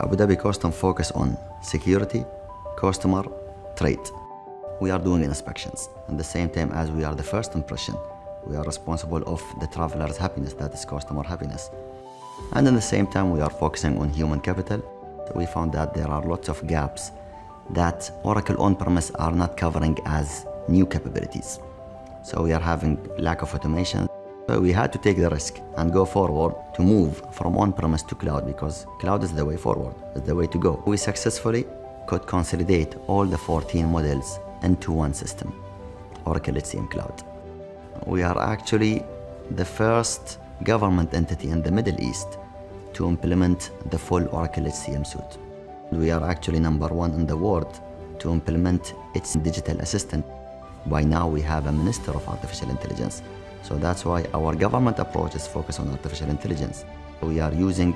Abu Dhabi Customs focus on security, customer, trade. We are doing inspections. At the same time as we are the first impression, we are responsible of the traveler's happiness, that is customer happiness. And at the same time, we are focusing on human capital. We found that there are lots of gaps that Oracle on-premise are not covering as new capabilities. So we are having lack of automation. So we had to take the risk and go forward to move from on-premise to cloud, because cloud is the way forward, is the way to go. We successfully could consolidate all the 14 models into one system, Oracle HCM Cloud. We are actually the first government entity in the Middle East to implement the full Oracle HCM suite. We are actually #1 in the world to implement its digital assistant. By now we have a Minister of Artificial Intelligence. So that's why our government approach is focused on artificial intelligence. We are using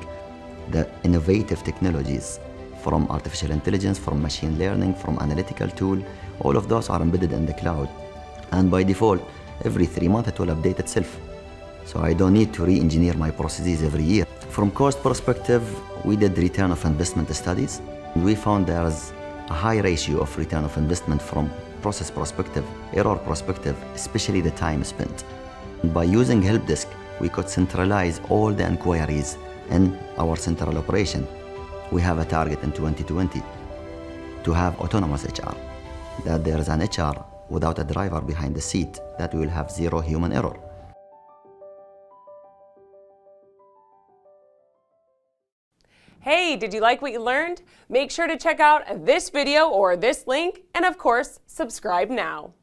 the innovative technologies from artificial intelligence, from machine learning, from analytical tool. All of those are embedded in the cloud. And by default, every 3 months it will update itself. So I don't need to re-engineer my processes every year. From cost perspective, we did return of investment studies. We found there is a high ratio of return of investment from process perspective, error perspective, especially the time spent. By using HelpDesk, we could centralize all the inquiries in our central operation. We have a target in 2020 to have autonomous HR, that there is an HR without a driver behind the seat, that we will have zero human error. Hey, did you like what you learned? Make sure to check out this video or this link, and of course, subscribe now.